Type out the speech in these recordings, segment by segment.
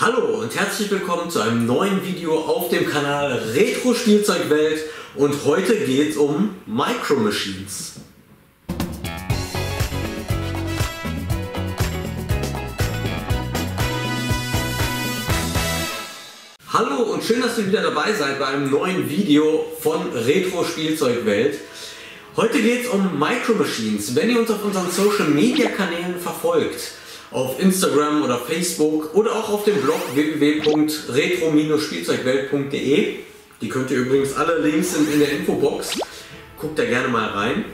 Hallo und herzlich willkommen zu einem neuen Video auf dem Kanal Retro Spielzeugwelt, und heute geht es um Micro Machines. Hallo und schön, dass ihr wieder dabei seid bei einem neuen Video von Retro Spielzeugwelt. Heute geht es um Micro Machines. Wenn ihr uns auf unseren Social Media Kanälen verfolgt, auf Instagram oder Facebook oder auch auf dem Blog www.retro-spielzeugwelt.de. Die könnt ihr übrigens, alle Links sind in der Infobox. Guckt da gerne mal rein.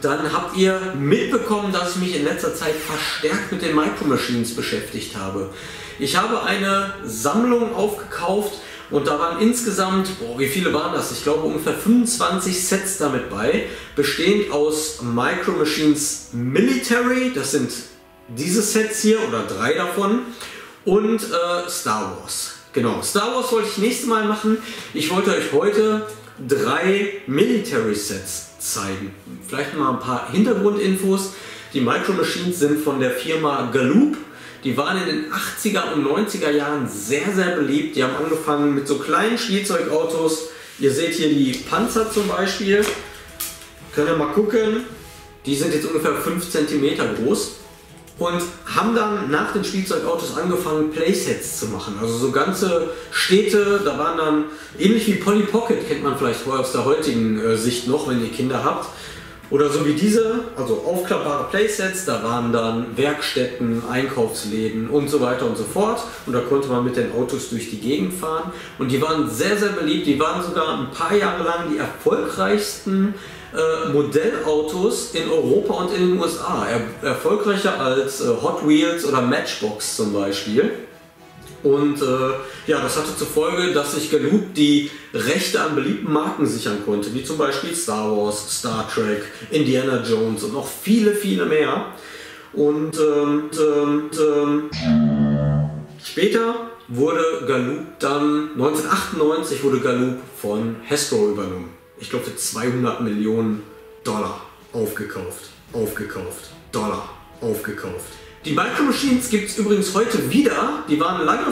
Dann habt ihr mitbekommen, dass ich mich in letzter Zeit verstärkt mit den Micro Machines beschäftigt habe. Ich habe eine Sammlung aufgekauft und da waren insgesamt, wie viele waren das? Ich glaube ungefähr 25 Sets damit bei, bestehend aus Micro Machines Military, das sind diese Sets hier oder drei davon, und Star Wars. Genau, Star Wars wollte ich nächstes Mal machen. Ich wollte euch heute drei Military Sets zeigen. Vielleicht mal ein paar Hintergrundinfos. Die Micro Machines sind von der Firma Galoob. Die waren in den 80er und 90er Jahren sehr, sehr beliebt. Die haben angefangen mit so kleinen Spielzeugautos. Ihr seht hier die Panzer zum Beispiel. Könnt ihr mal gucken. Die sind jetzt ungefähr 5 cm groß. Und haben dann nach den Spielzeugautos angefangen, Playsets zu machen, also so ganze Städte. Da waren dann, ähnlich wie Polly Pocket, kennt man vielleicht aus der heutigen Sicht noch, wenn ihr Kinder habt, oder so wie diese, also aufklappbare Playsets. Da waren dann Werkstätten, Einkaufsläden und so weiter und so fort, und da konnte man mit den Autos durch die Gegend fahren, und die waren sehr, sehr beliebt. Die waren sogar ein paar Jahre lang die erfolgreichsten Modellautos in Europa und in den USA. Erfolgreicher als Hot Wheels oder Matchbox zum Beispiel. Und ja, das hatte zur Folge, dass sich Galoob die Rechte an beliebten Marken sichern konnte, wie zum Beispiel Star Wars, Star Trek, Indiana Jones und noch viele, viele mehr. Und später wurde Galoob dann, 1998 wurde Galoob von Hasbro übernommen. Ich glaube für $200 Millionen aufgekauft. Die Micro Machines gibt es übrigens heute wieder. Die waren lange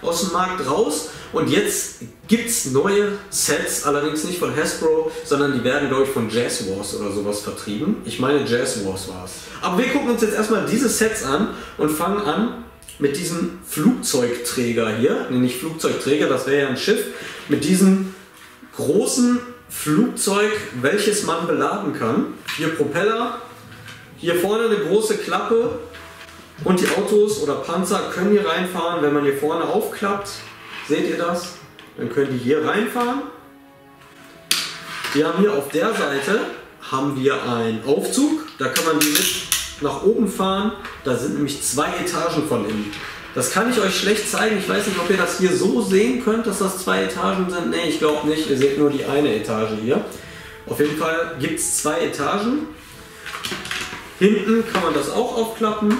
aus dem Markt raus, und jetzt gibt es neue Sets, allerdings nicht von Hasbro, sondern die werden, glaube ich, von Jazz Wars oder sowas vertrieben. Ich meine, Jazz Wars war es. Aber wir gucken uns jetzt erstmal diese Sets an und fangen an mit diesem Flugzeugträger hier. Nee, nicht Flugzeugträger, das wäre ja ein Schiff. Mit diesem großen Flugzeug, welches man beladen kann. Hier Propeller, hier vorne eine große Klappe, und die Autos oder Panzer können hier reinfahren. Wenn man hier vorne aufklappt, seht ihr das, dann können die hier reinfahren. Wir haben hier auf der Seite haben wir einen Aufzug, da kann man die mit nach oben fahren. Da sind nämlich 2 Etagen von innen. Das kann ich euch schlecht zeigen. Ich weiß nicht, ob ihr das hier so sehen könnt, dass das 2 Etagen sind. Ne, ich glaube nicht. Ihr seht nur die eine Etage hier. Auf jeden Fall gibt es 2 Etagen. Hinten kann man das auch aufklappen.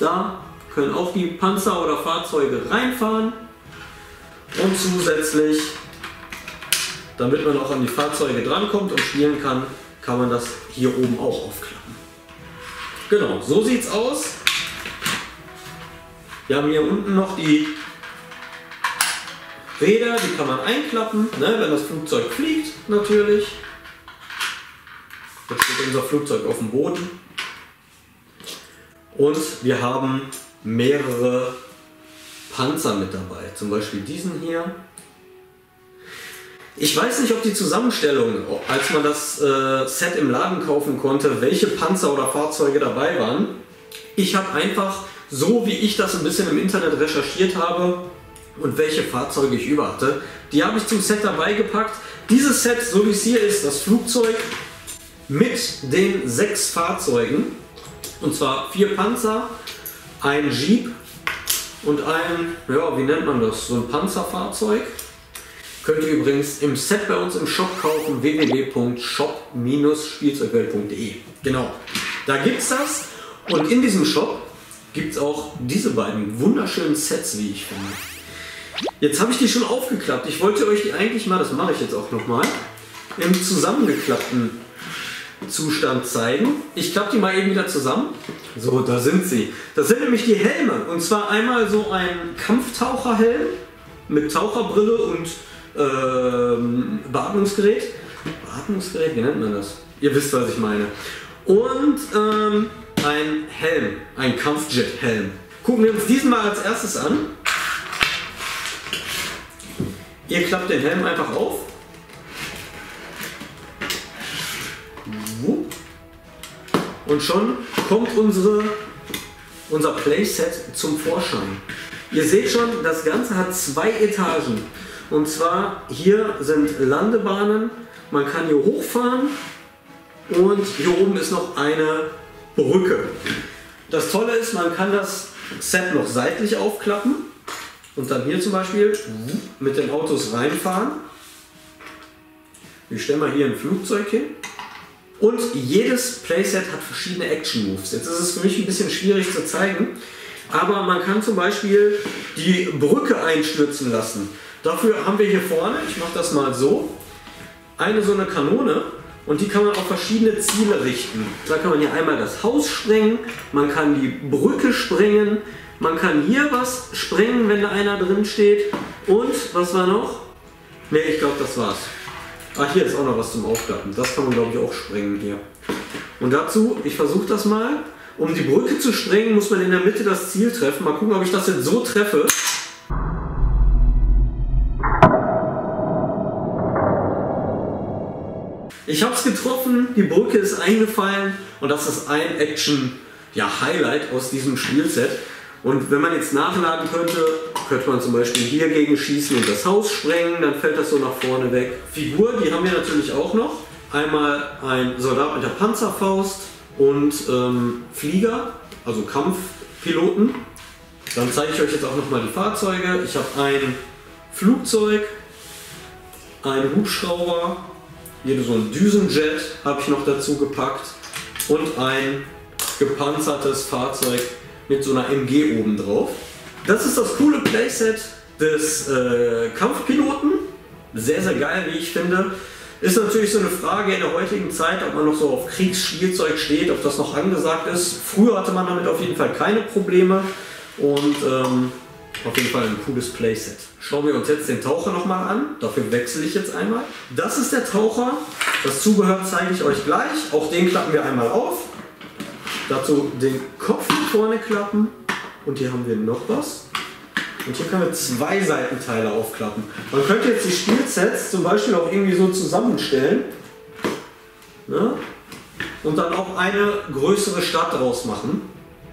Da können auch die Panzer oder Fahrzeuge reinfahren. Und zusätzlich, damit man auch an die Fahrzeuge drankommt und spielen kann, kann man das hier oben auch aufklappen. Genau, so sieht es aus. Wir haben hier unten noch die Räder, die kann man einklappen, ne, wenn das Flugzeug fliegt natürlich. Jetzt steht unser Flugzeug auf dem Boden. Und wir haben mehrere Panzer mit dabei, zum Beispiel diesen hier. Ich weiß nicht, ob die Zusammenstellung, als man das Set im Laden kaufen konnte, welche Panzer oder Fahrzeuge dabei waren. Ich habe einfach, so wie ich das ein bisschen im Internet recherchiert habe und welche Fahrzeuge ich über hatte, die habe ich zum Set dabei gepackt. Dieses Set, so wie es hier ist, das Flugzeug mit den 6 Fahrzeugen, und zwar 4 Panzer, ein Jeep und ein, ja, wie nennt man das, so ein Panzerfahrzeug. Könnt ihr übrigens im Set bei uns im Shop kaufen, www.shop-spielzeugwelt.de. Genau, da gibt es das, und in diesem Shop gibt es auch diese beiden wunderschönen Sets, wie ich finde. Jetzt habe ich die schon aufgeklappt. Ich wollte euch die eigentlich mal, das mache ich jetzt auch nochmal, im zusammengeklappten Zustand zeigen. Ich klappe die mal eben wieder zusammen. So, da sind sie. Das sind nämlich die Helme. Und zwar einmal so ein Kampftaucherhelm mit Taucherbrille und Beatmungsgerät. Beatmungsgerät, wie nennt man das? Ihr wisst, was ich meine. Und ein Helm, ein Kampfjet-Helm. Gucken wir uns diesen mal als erstes an. Ihr klappt den Helm einfach auf. Und schon kommt unser Playset zum Vorschein. Ihr seht schon, das Ganze hat zwei Etagen. Und zwar hier sind Landebahnen, man kann hier hochfahren und hier oben ist noch eine Brücke. Das Tolle ist, man kann das Set noch seitlich aufklappen und dann hier zum Beispiel mit den Autos reinfahren. Ich stelle mal hier ein Flugzeug hin. Und jedes Playset hat verschiedene Action Moves. Jetzt ist es für mich ein bisschen schwierig zu zeigen, aber man kann zum Beispiel die Brücke einstürzen lassen. Dafür haben wir hier vorne, ich mache das mal so, eine so eine Kanone und die kann man auf verschiedene Ziele richten. Da kann man hier einmal das Haus sprengen, man kann die Brücke sprengen, man kann hier was sprengen, wenn da einer drin steht. Und was war noch? Ne, ich glaube, das war's. Ah, hier ist auch noch was zum Aufklappen. Das kann man, glaube ich, auch sprengen hier. Und dazu, ich versuche das mal. Um die Brücke zu sprengen, muss man in der Mitte das Ziel treffen. Mal gucken, ob ich das jetzt so treffe. Ich habe es getroffen, die Brücke ist eingefallen und das ist ein Action-Highlight aus diesem Spielset. Und wenn man jetzt nachladen könnte, könnte man zum Beispiel hier gegen schießen und das Haus sprengen, dann fällt das so nach vorne weg. Figur, die haben wir natürlich auch noch. Einmal ein Soldat mit der Panzerfaust und Flieger, also Kampfpiloten. Dann zeige ich euch jetzt auch nochmal die Fahrzeuge. Ich habe ein Flugzeug, einen Hubschrauber, hier so ein Düsenjet habe ich noch dazu gepackt und ein gepanzertes Fahrzeug mit so einer MG oben drauf. Das ist das coole Playset des Kampfpiloten. Sehr, sehr geil, wie ich finde. Ist natürlich so eine Frage in der heutigen Zeit, ob man noch so auf Kriegsspielzeug steht, ob das noch angesagt ist. Früher hatte man damit auf jeden Fall keine Probleme und auf jeden Fall ein cooles Playset. Schauen wir uns jetzt den Taucher nochmal an. Dafür wechsle ich jetzt einmal. Das ist der Taucher. Das Zubehör zeige ich euch gleich. Auch den klappen wir einmal auf. Dazu den Kopf vorne klappen und hier haben wir noch was und hier können wir zwei Seitenteile aufklappen. Man könnte jetzt die Spielsets zum Beispiel auch irgendwie so zusammenstellen, ne? Und dann auch eine größere Stadt daraus machen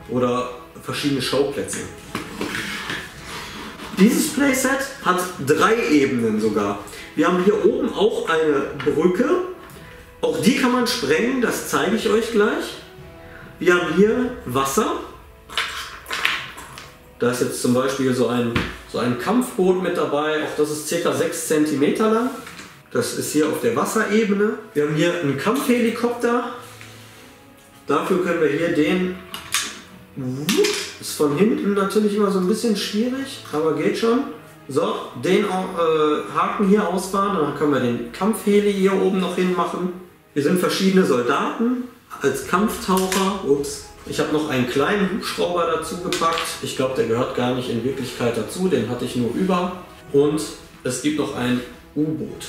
oder verschiedene Schauplätze. Dieses Playset hat drei Ebenen sogar. Wir haben hier oben auch eine Brücke, auch die kann man sprengen, das zeige ich euch gleich. Wir haben hier Wasser, da ist jetzt zum Beispiel so ein Kampfboot mit dabei, auch das ist ca. 6 cm lang, das ist hier auf der Wasserebene. Wir haben hier einen Kampfhelikopter, dafür können wir hier den, ist von hinten natürlich immer so ein bisschen schwierig, aber geht schon. So, den Haken hier ausfahren, dann können wir den Kampfheli hier oben noch hinmachen. Hier sind verschiedene Soldaten. Als Kampftaucher, ups, ich habe noch einen kleinen Hubschrauber dazu gepackt. Ich glaube, der gehört gar nicht in Wirklichkeit dazu, den hatte ich nur über. Und es gibt noch ein U-Boot.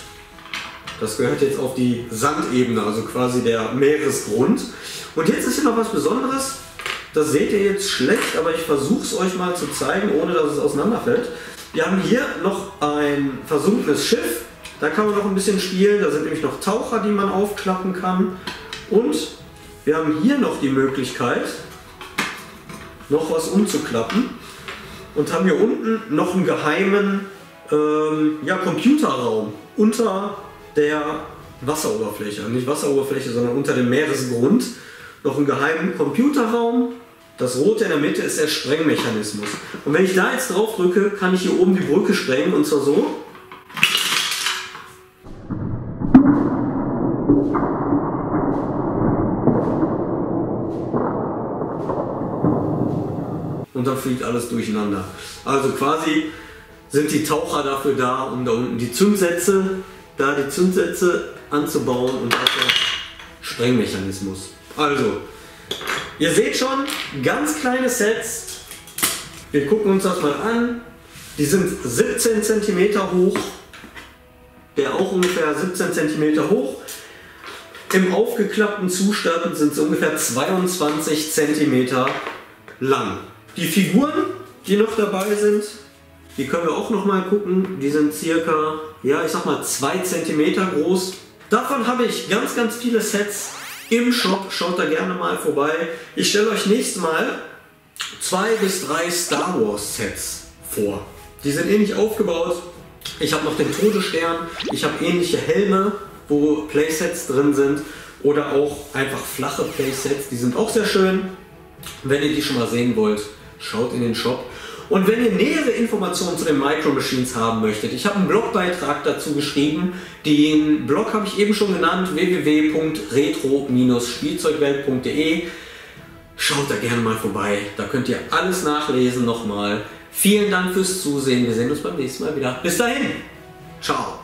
Das gehört jetzt auf die Sandebene, also quasi der Meeresgrund. Und jetzt ist hier noch was Besonderes. Das seht ihr jetzt schlecht, aber ich versuche es euch mal zu zeigen, ohne dass es auseinanderfällt. Wir haben hier noch ein versunkenes Schiff. Da kann man noch ein bisschen spielen. Da sind nämlich noch Taucher, die man aufklappen kann. Und wir haben hier noch die Möglichkeit, noch was umzuklappen und haben hier unten noch einen geheimen Computerraum unter der Wasseroberfläche. Nicht Wasseroberfläche, sondern unter dem Meeresgrund. Noch einen geheimen Computerraum. Das Rote in der Mitte ist der Sprengmechanismus. Und wenn ich da jetzt drauf drücke, kann ich hier oben die Brücke sprengen und zwar so. Und dann fliegt alles durcheinander. Also quasi sind die Taucher dafür da, um da unten die Zündsätze anzubauen und dafür Sprengmechanismus. Also, ihr seht schon, ganz kleine Sets. Wir gucken uns das mal an. Die sind 17 cm hoch. Der auch ungefähr 17 cm hoch. Im aufgeklappten Zustand sind sie ungefähr 22 cm lang. Die Figuren, die noch dabei sind, die können wir auch noch mal gucken. Die sind circa, ja, ich sag mal 2 cm groß. Davon habe ich ganz, ganz viele Sets im Shop. Schaut da gerne mal vorbei. Ich stelle euch nächstes Mal 2 bis 3 Star Wars Sets vor. Die sind ähnlich aufgebaut. Ich habe noch den Todesstern. Ich habe ähnliche Helme, wo Playsets drin sind, oder auch einfach flache Playsets, die sind auch sehr schön. Wenn ihr die schon mal sehen wollt, schaut in den Shop. Und wenn ihr nähere Informationen zu den Micro Machines haben möchtet, ich habe einen Blogbeitrag dazu geschrieben, den Blog habe ich eben schon genannt, www.retro-spielzeugwelt.de. Schaut da gerne mal vorbei, da könnt ihr alles nachlesen nochmal. Vielen Dank fürs Zusehen, wir sehen uns beim nächsten Mal wieder. Bis dahin, ciao!